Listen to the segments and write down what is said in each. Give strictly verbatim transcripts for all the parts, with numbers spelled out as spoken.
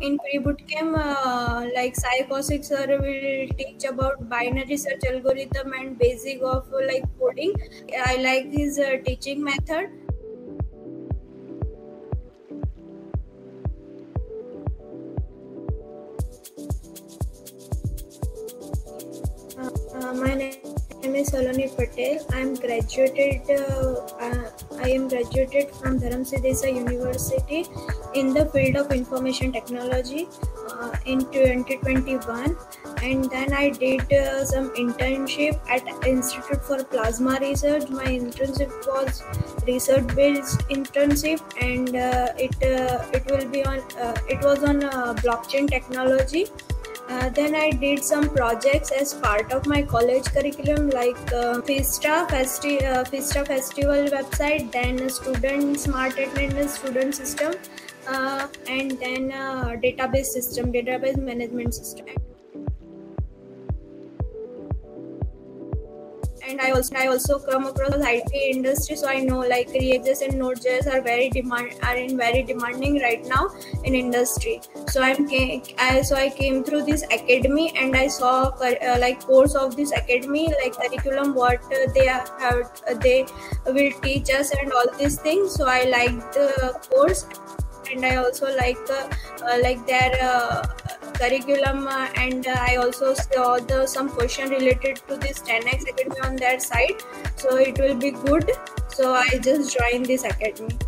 in pre-bootcamp, uh, like Sai Kausik sir will teach about binary search algorithm and basic of uh, like coding. I like his uh, teaching method. Uh, uh, my name is Aloni Patel. I am graduated. Uh, uh, I am graduated from Dharamsidesa University in the field of information technology uh, in twenty twenty-one, and then I did uh, some internship at Institute for Plasma Research. My internship was research-based internship, and uh, it uh, it will be on uh, it was on uh, blockchain technology. Uh, then I did some projects as part of my college curriculum, like uh, FISTA, Festi- uh, FISTA Festival website, then student smart attendance student system, uh, and then uh, database system, database management system. And I also I also come across I T industry, so I know like ReactJS and NodeJS are very demand are in very demanding right now in industry. So I'm I so I came through this academy, and I saw uh, like course of this academy, like curriculum, what uh, they have uh, they will teach us and all these things. So I liked the course, and I also like uh, uh, like their uh, curriculum, uh, and uh, I also saw the some question related to this ten X Academy on their site, so it will be good. So I just joined this academy.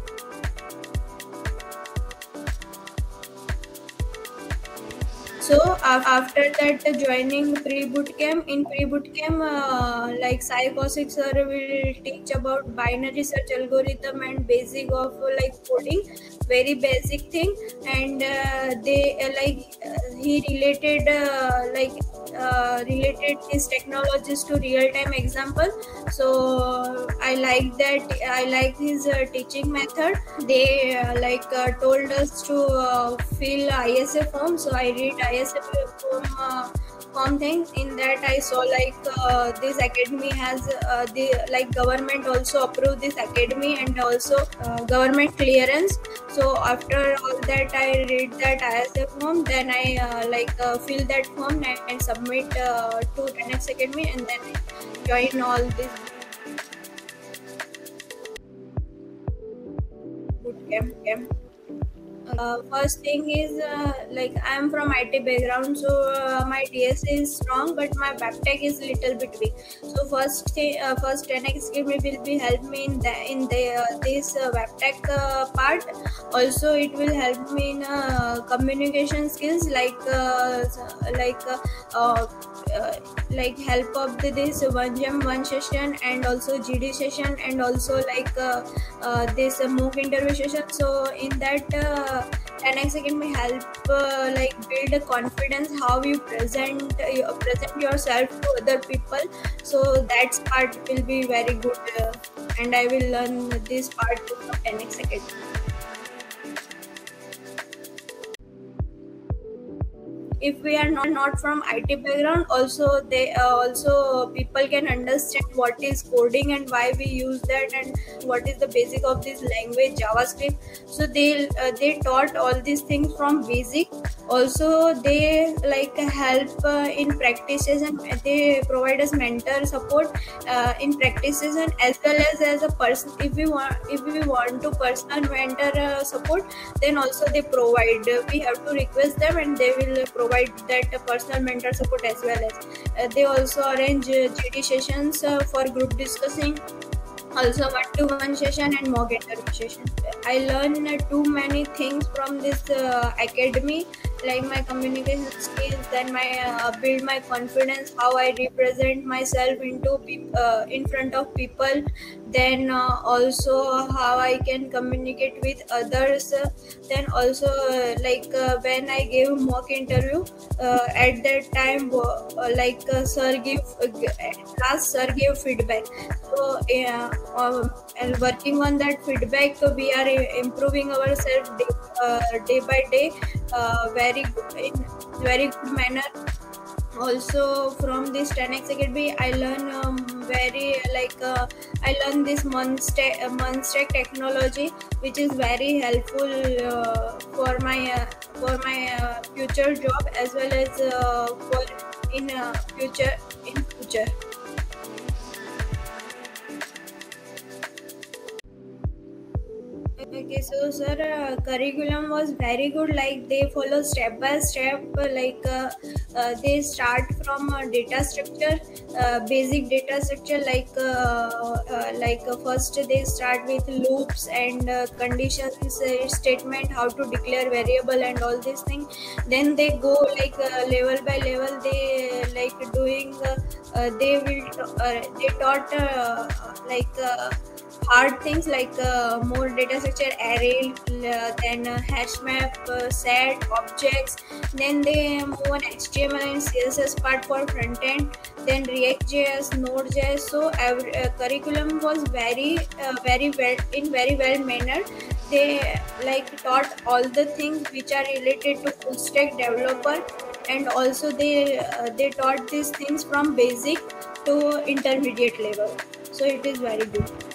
So uh, after that, uh, joining pre-bootcamp, in pre-bootcamp, uh, like Sai Kausik sir will teach about binary search algorithm and basic of uh, like coding, very basic thing. And uh, they uh, like uh, he related uh, like uh, related his technologies to real-time example. So I like that. I like his uh, teaching method. They uh, like uh, told us to uh, fill I S F form, so I read I S F form, uh, form things. In that I saw like uh, this academy has uh, the like government also approved this academy, and also uh, government clearance. So after all that, I read that I S F form, then I uh, like uh, fill that form and, and submit uh, to ten X Academy, and then join all this bootcamp. Camp. Uh, first thing is uh, like I am from I T background, so uh, my D S A is strong, but my backtech is little bit weak. So first thing, uh, first ten X Academy will be help me in the in the uh, this uh, backtech uh, part. Also, it will help me in uh, communication skills, like uh, like uh, uh, uh, like help of the, this one gem one session, and also G D session, and also like uh, uh, this uh, mock interview session. So in that. Uh, ten X Academy help uh, like build a confidence how you present you present yourself to other people. So that part will be very good, uh, and I will learn this part from ten X Academy. If we are not, not from I T background, also they uh, also people can understand what is coding and why we use that, and what is the basic of this language JavaScript. So they uh, they taught all these things from basic. Also they like help uh, in practices, and they provide us mentor support uh, in practices, and as well as as a person, if we want if we want to personal mentor uh, support, then also they provide. We have to request them, and they will provide that uh, personal mentor support as well as uh, they also arrange uh, G D sessions uh, for group discussing, also one-to-one session and mock interview session. I learn uh, too many things from this uh, academy, like my communication skills, then my uh, build my confidence, how I represent myself into uh, in front of people, then uh, also how I can communicate with others, uh, then also uh, like uh, when I gave mock interview, uh, at that time uh, like uh, sir gave uh, last sir gave feedback. So yeah, uh, and working on that feedback, so we are improving ourselves day, uh, day by day, uh, very good, in very good manner. Also from this ten x Academy, I learn um, very like uh, I learn this Monstack Monstack technology, which is very helpful uh, for my uh, for my uh, future job as well as uh, for in uh, future in future. Okay, so sir, uh, curriculum was very good. Like they follow step by step. Like uh, uh, they start from uh, data structure, uh, basic data structure. Like uh, uh, like uh, first they start with loops and uh, conditions, uh, statement, how to declare variable and all these things. Then they go like uh, level by level. They uh, like doing. Uh, uh, they will. Uh, they taught uh, like. Uh, hard things like uh, more data structure, array, uh, then uh, hash map, uh, set, objects. Then they move on H T M L and C S S part for front end. Then React J S, Node J S. So every uh, curriculum was very, uh, very well in very well manner. They like taught all the things which are related to full stack developer, and also they uh, they taught these things from basic to intermediate level. So it is very good.